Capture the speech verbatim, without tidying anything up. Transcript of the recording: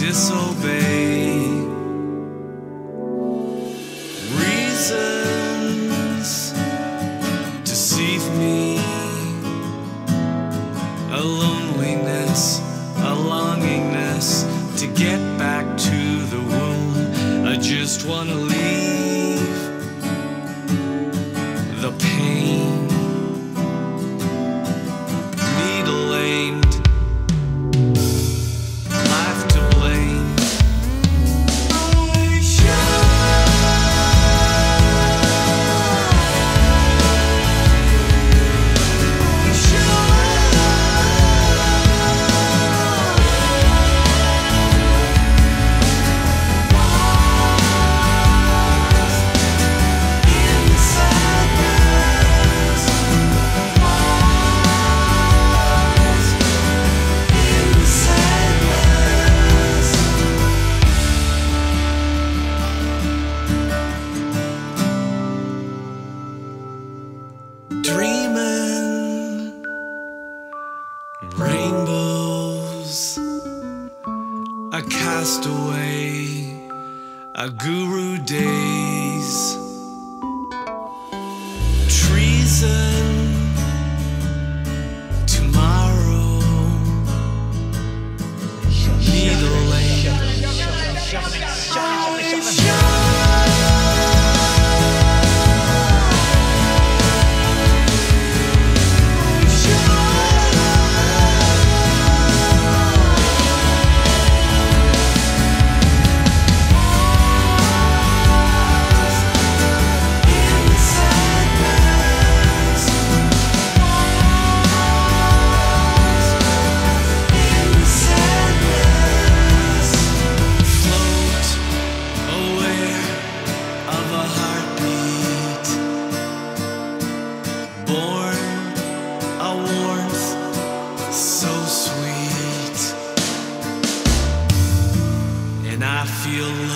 disobey. Reasons deceive me, a loneliness, a longingness to get back to the womb. I just want to leave the pain. Dreaming rainbows, a castaway, a guru days. Treason tomorrow, needle aim. I feel